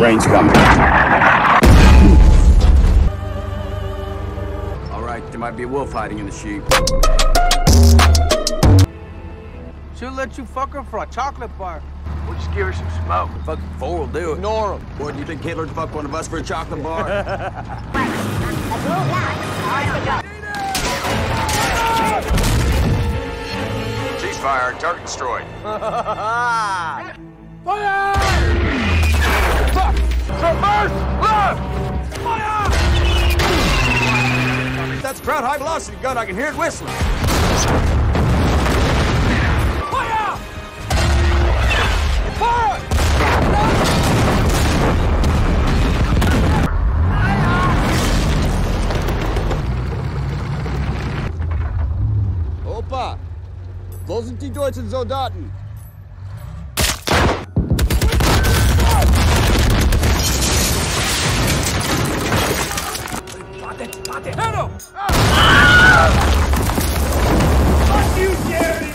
Range coming. Alright, there might be a wolf hiding in the sheep. She'll let you fuck her for a chocolate bar. We'll just give her some smoke. Fucking four will do it. Ignore him. Boy, do you think Hitler'd fuck one of us for a chocolate bar? Ceasefire, target destroyed. Fire! Fuck! Submerge! Left! Fire! That's crowd high velocity gun. I can hear it whistling. Opa, wo sind die deutschen Soldaten? Wartet! Hör auf! Fuck you, Jerry!